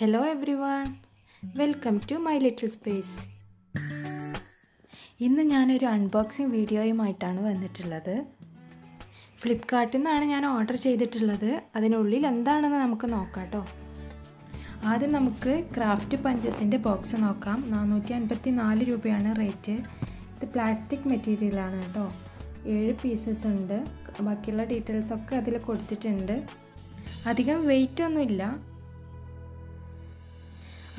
Hello everyone, welcome to My Little Space. This is an unboxing video. I ordered Flipkart. That's craft punches in the box. I rate the plastic material. 7 pieces under bakilla details of Kadila Koditender. Adhigam weight on Villa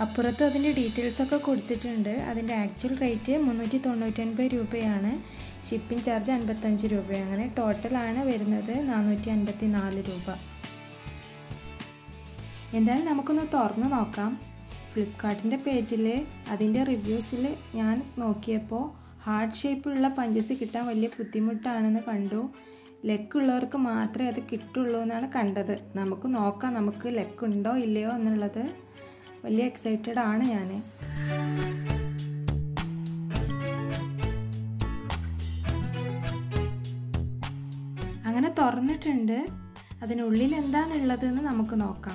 Apurata than the details of a Koditender, other actual rate, Munuti Tonotan by Rupeana, shipping charge and Batanji Rupeana, total Anna Vedanada, Nanuti and Batinali Rupa. And then Namakuna Thorna Nokam, Flipkart in the page, Adinda reviews, Yan Nokiapo. Heart shape Ulla पंजेसे किट्टा वल्ले पुत्तीमुट्टा आणने कंडो लेक्कुलर का मात्रे अत किट्टूलो नाना कंडदे नमकु नौका नमकु लेक्कुंडो इल्लेओ अन्नलदे वल्ले excited आणने याने अंगने तोरने ठंडे अदने उल्ली लेंदा अन्नलदे ना नमकु नौका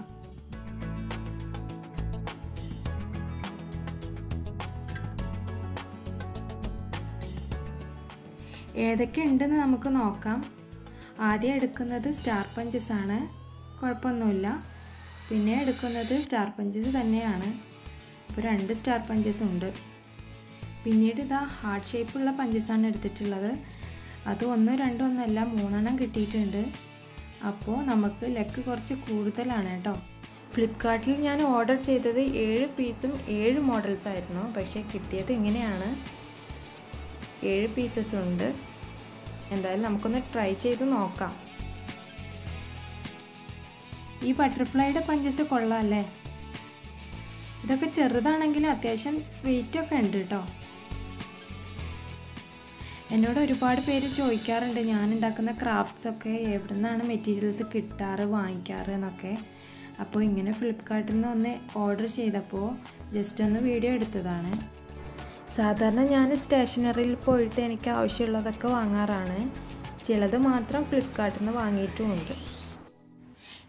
ഏതൊക്കെ ഉണ്ടെന്ന് നമുക്ക് നോക്കാം. ആദ്യം എടുക്കുന്നത് സ്റ്റാർ പഞ്ചസ് ആണ്. കുഴപ്പമൊന്നുമില്ല. പിന്നെ എടുക്കുന്നത് സ്റ്റാർ പഞ്ചസ് തന്നെയാണ്. അപ്പോൾ രണ്ട് സ്റ്റാർ പഞ്ചസ് ഉണ്ട്. പിന്നീട് ദാ ഹാർട്ട് ഷേപ്പ് ഉള്ള പഞ്ചസാണ് എടുത്തിട്ടുള്ളത്. അത് ഒന്നോ രണ്ടോ ഒന്നല്ല മൂന്നെണ്ണം കിട്ടിയിട്ടുണ്ട്. അപ്പോൾ നമുക്ക് ലക്ക് കുറച്ച് കൂടുതലാണ് ട്ടോ. ഫ്ലിപ്കാർട്ടിൽ ഞാൻ ഓർഡർ ചെയ്തത് 7 പീസും 7 മോഡൽസ് ആയിരുന്നു. പക്ഷേ കിട്ടിയത് ഇങ്ങനെയാണ്. 7 pieces ഉണ്ട്. എന്തായാലും നമുക്കൊന്ന് ട്രൈ ചെയ്തു നോക്കാം. ഈ ബട്ടർഫ്ലൈയുടെ പഞ്ചസ് കൊള്ളാല്ലേ? ഇതൊക്കെ ചെറുതാണെങ്കിലും അത്യാവശ്യം weight ഒക്കെ ഉണ്ട് ട്ടോ. എന്നോട് ഒരുപാട് പേര് ചോദിക്കാറുണ്ട് ഞാൻ ഉണ്ടാക്കുന്ന crafts ഒക്കെ എവിടെന്നാണ് materials കിട്ടാറ് വാങ്ങിക്കാറ് എന്നൊക്കെ. അപ്പോൾ ഇങ്ങനെ ഫ്ലിപ്കാർട്ടിൽ നിന്ന് ഒന്ന് ഓർഡർ ചെയ്തപ്പോൾ ജസ്റ്റ് ഒന്ന് വീഡിയോ എടുത്തതാണ്. സാധാരണ ഞാൻ സ്റ്റേഷനറിയിൽ പോയിട്ട് എനിക്ക് ആവശ്യമുള്ളതൊക്കെ വാങ്ങാറാണ്. ചിലത് മാത്രം ഫ്ലിപ്കാർട്ടിൽ നിന്ന് വാങ്ങിയിട്ടുമുണ്ട്.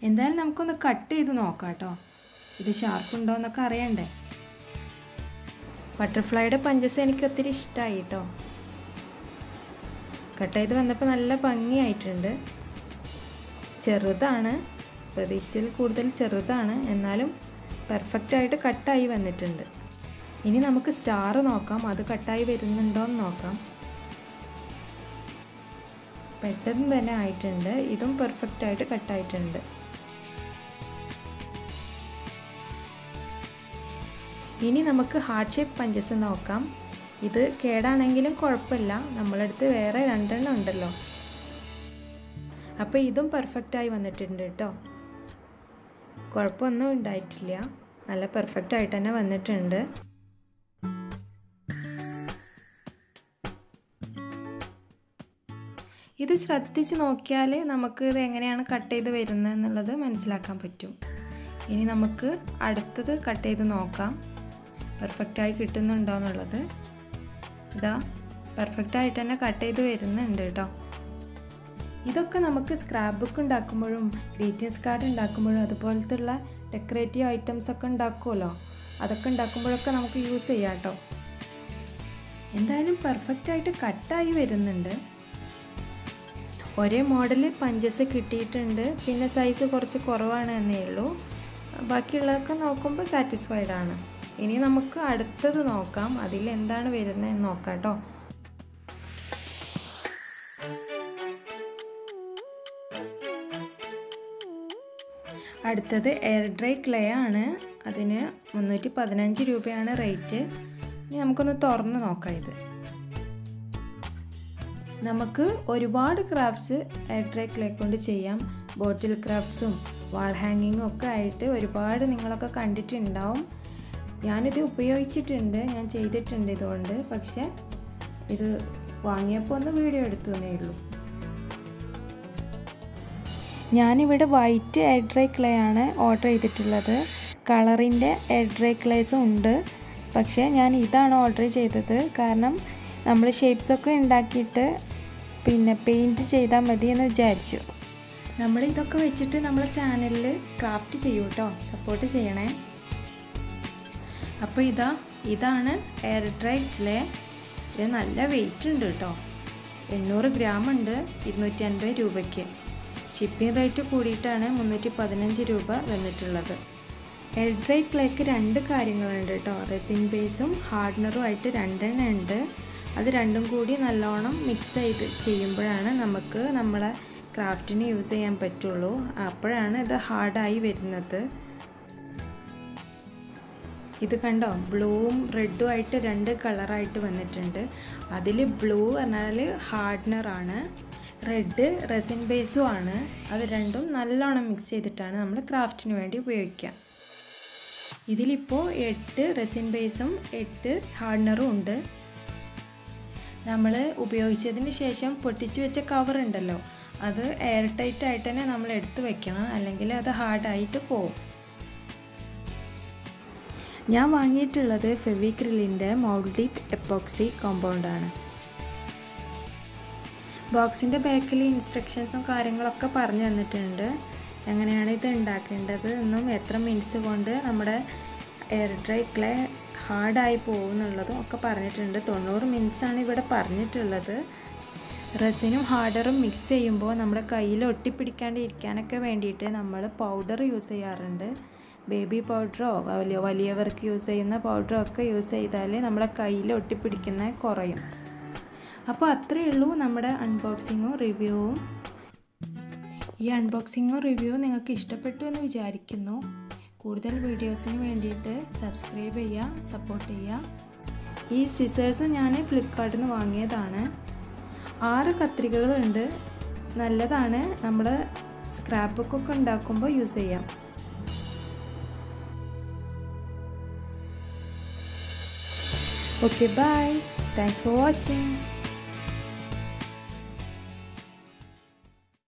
എന്തായാലും നമുക്കൊന്ന് കട്ട് ചെയ്ത് നോക്കാം ട്ടോ. ഇത് ഷാർപ്പ് ഉണ്ടോ എന്നൊക്കെ അറിയണ്ടേ. ബട്ടർഫ്ലൈയുടെ പഞ്ചസ് എനിക്ക് ഒത്തിരി ഇഷ്ടമായി ട്ടോ. കട്ട് ചെയ്ത് വന്നപ്പോൾ നല്ല ഭംഗിയായിട്ടുണ്ട്. ചെറുതാണ്, പ്രതീക്ഷിച്ചതിൽ കൂടുതൽ ചെറുതാണ്. എന്നാലും പെർഫെക്റ്റ് ആയിട്ട് കട്ടായി വന്നിട്ടുണ്ട്. ഇനി നമുക്ക് സ്റ്റാർ നോക്കാം. അത് കട്ടായി വരുന്നുണ്ടോ എന്ന് നോക്കാം. പെട്ടെന്ന് തന്നെ ആയിട്ടുണ്ട്. ഇതും പെർഫെക്റ്റ് ആയിട്ട് കട്ടായിട്ടുണ്ട്. ഇനി നമുക്ക് ഹാർട്ട് ഷേപ്പ് പഞ്ചസ് നോക്കാം. ഇത് കേടാണെങ്കിലും കുഴപ്പമില്ല. നമ്മളടുത്ത് വേറെ രണ്ടെണ്ണം ഉണ്ടല്ലോ. അപ്പോൾ ഇതും പെർഫെക്റ്റ് ആയി വന്നിട്ടുണ്ട് ട്ടോ. കുഴപ്പമൊന്നും ഉണ്ടായിട്ടില്ല. നല്ല പെർഫെക്റ്റ് ആയിട്ട് തന്നെ വന്നിട്ടുണ്ട്. ഇത് ശ്രദ്ധിച്ച് നോക്കിയാൽ നമുക്ക് ഇത് എങ്ങനെയാണ് കട്ട് ചെയ്ത് വരുന്നത് എന്നുള്ളത് മനസ്സിലാക്കാൻ പറ്റും. ഇനി നമുക്ക് അടുത്തത് കട്ട് ചെയ്ത് നോക്കാം. പെർഫെക്റ്റായി കിട്ടുന്നുണ്ടോ എന്നുള്ളത്. ഇതാ പെർഫെക്റ്റായിട്ട് തന്നെ കട്ട് ചെയ്ത് വരുന്നുണ്ട് ട്ടോ. ഇതൊക്കെ നമുക്ക് സ്ക്രാപ്പ് ബുക്ക് ഉണ്ടാക്കുമ്പോഴും ഗ്രീറ്റിംഗ്സ് കാർഡ് ഉണ്ടാക്കുമ്പോഴും അതുപോലത്തുള്ള ഡെക്കറേറ്റീവ് ഐറ്റംസ് ഒക്കെ ഉണ്ടാക്കുമല്ലോ. അതൊക്കെ ഉണ്ടാക്കുമ്പോഴൊക്കെ നമുക്ക് യൂസ് ചെയ്യാം ട്ടോ. എന്തായാലും പെർഫെക്റ്റായിട്ട് കട്ടായി വരുന്നുണ്ട്. ഒരേ മോഡലിൽ പഞ്ചസ് കിട്ടിയിട്ടുണ്ട്. പിന്നെ സൈസ് കുറച്ച് കുറവാണ് എന്നേ ഉള്ളൂ. ബാക്കിയുള്ളതൊക്കെ നോക്കുമ്പോൾ സാറ്റിസ്ഫൈഡ് ആണ്. ഇനി നമുക്ക് അടുത്തത് നോക്കാം. അതിൽ എന്താണ് വരുന്നതെന്ന് നോക്കാം ട്ടോ. അടുത്തത് എയർ ഡ്രൈ ക്ലേ ആണ്. അതിന് 315 രൂപയാണ് റേറ്റ്. ഇനി നമുക്കൊന്ന് തുറന്ന് നോക്കാം. ഇത് നമുക്ക് ഒരുപാട് ക്രാഫ്റ്റ്സ് എയർ ഡ്രൈ ക്ലേ കൊണ്ട് ചെയ്യാം. ബോട്ടിൽ ക്രാഫ്റ്റ്സും വാൾ ഹാങ്ങിങ്ങും ഒക്കെ ആയിട്ട് ഒരുപാട് നിങ്ങളൊക്കെ കണ്ടിട്ടുണ്ടാവും. ഞാനിത് ഉപയോഗിച്ചിട്ടുണ്ട്, ഞാൻ ചെയ്തിട്ടുണ്ട് ഇതുകൊണ്ട്. പക്ഷേ ഇത് വാങ്ങിയപ്പോൾ ഒന്ന് വീഡിയോ എടുത്തു എന്നേ ഉള്ളൂ. ഞാനിവിടെ വൈറ്റ് എയർ ഡ്രൈ ക്ലേ ആണ് ഓർഡർ ചെയ്തിട്ടുള്ളത്. കളറിൻ്റെ എയർ ഡ്രൈ ക്ലേസും ഉണ്ട്. പക്ഷേ ഞാൻ ഇതാണ് ഓർഡർ ചെയ്തത്. കാരണം നമ്മൾ ഷേപ്സൊക്കെ ഉണ്ടാക്കിയിട്ട് പിന്നെ പെയിൻറ്റ് ചെയ്താൽ മതി എന്ന് വിചാരിച്ചു. നമ്മളിതൊക്കെ വെച്ചിട്ട് നമ്മളെ ചാനലിൽ ക്രാഫ്റ്റ് ചെയ്യൂട്ടോ. സപ്പോർട്ട് ചെയ്യണേ. അപ്പോൾ ഇതാണ് എയർ ഡ്രൈഡിലെ. ഇത് നല്ല വെയിറ്റ് ഉണ്ട് കേട്ടോ, 800 gram ഉണ്ട്, 250 രൂപയ്ക്ക്. ഷിപ്പിംഗ് റേറ്റ് കൂടിയിട്ടാണ് 315 രൂപ വന്നിട്ടുള്ളത്. എയർ ഡ്രൈ ക്ലേക്ക് 2 കാര്യങ്ങളുണ്ട് കേട്ടോ, റെസിൻ ബേസും ഹാർഡ്നറും ആയിട്ട് 2 ഉണ്ട്. അത് രണ്ടും കൂടി നല്ലോണം മിക്സ് ചെയ്ത് ചെയ്യുമ്പോഴാണ് നമുക്ക് നമ്മളെ ക്രാഫ്റ്റിന് യൂസ് ചെയ്യാൻ പറ്റുള്ളൂ. അപ്പോഴാണ് ഇത് ഹാർഡായി വരുന്നത്. ഇത് കണ്ടോ, ബ്ലൂവും റെഡും ആയിട്ട് 2 കളറായിട്ട് വന്നിട്ടുണ്ട്. അതിൽ ബ്ലൂ പറഞ്ഞാൽ ഹാർഡ്നറാണ്, റെഡ് റെസിൻ ബേസും ആണ്. അത് രണ്ടും നല്ലോണം മിക്സ് ചെയ്തിട്ടാണ് നമ്മൾ ക്രാഫ്റ്റിന് വേണ്ടി ഉപയോഗിക്കുക. ഇതിലിപ്പോൾ 8 റെസിൻ ബേസും 8 ഹാർഡ്നറും ഉണ്ട്. നമ്മൾ ഉപയോഗിച്ചതിന് ശേഷം പൊട്ടിച്ചു വെച്ച കവർ ഉണ്ടല്ലോ, അത് എയർ ടൈറ്റ് ആയിട്ട് തന്നെ നമ്മൾ എടുത്ത് വെക്കണം, അല്ലെങ്കിൽ അത് ഹാർഡായിട്ട് പോവും. ഞാൻ വാങ്ങിയിട്ടുള്ളത് ഫെവിക്രിലിൻ്റെ മൗൾഡിറ്റ് എപ്പോക്സി കോമ്പൗണ്ടാണ്. ബോക്സിൻ്റെ ബാക്കിൽ ഇൻസ്ട്രക്ഷൻസും കാര്യങ്ങളൊക്കെ പറഞ്ഞു തന്നിട്ടുണ്ട്, എങ്ങനെയാണ് ഇത് ഉണ്ടാക്കേണ്ടത് എന്നും എത്ര മിനിറ്റ്സ് കൊണ്ട് നമ്മുടെ എയർ ഡ്രൈ ക്ലേ ഹാർഡായി പോകുന്നുള്ളതും ഒക്കെ പറഞ്ഞിട്ടുണ്ട്. 90 minutes ഇവിടെ പറഞ്ഞിട്ടുള്ളത്. റെസിനും ഹാർഡറും മിക്സ് ചെയ്യുമ്പോൾ നമ്മുടെ കയ്യിൽ ഒട്ടിപ്പിടിക്കാണ്ട് ഇരിക്കാനൊക്കെ വേണ്ടിയിട്ട് നമ്മൾ പൗഡർ യൂസ് ചെയ്യാറുണ്ട്. ബേബി പൗഡറോ വലിയവർക്ക് യൂസ് ചെയ്യുന്ന പൗഡറോ ഒക്കെ യൂസ് ചെയ്താൽ നമ്മുടെ കയ്യിൽ ഒട്ടിപ്പിടിക്കുന്ന കുറയും. അപ്പോൾ അത്രയേ ഉള്ളൂ നമ്മുടെ അൺബോക്സിങ്ങും റിവ്യൂവും. ഈ അൺബോക്സിങ്ങും റിവ്യൂവും നിങ്ങൾക്ക് ഇഷ്ടപ്പെട്ടു എന്ന് വിചാരിക്കുന്നു. കൂടുതൽ വീഡിയോസിന് വേണ്ടിയിട്ട് സബ്സ്ക്രൈബ് ചെയ്യുക, സപ്പോർട്ട് ചെയ്യുക. ഈ സ്റ്റിസേഴ്സും ഞാൻ ഫ്ലിപ്കാർട്ടിൽ നിന്ന് വാങ്ങിയതാണ്. 6 കത്രികകളുണ്ട്, നല്ലതാണ്, നമ്മൾ സ്ക്രാപ്പ് ബുക്കൊക്കെ ഉണ്ടാക്കുമ്പോൾ യൂസ് ചെയ്യാം. Okay, bye, thanks for watching.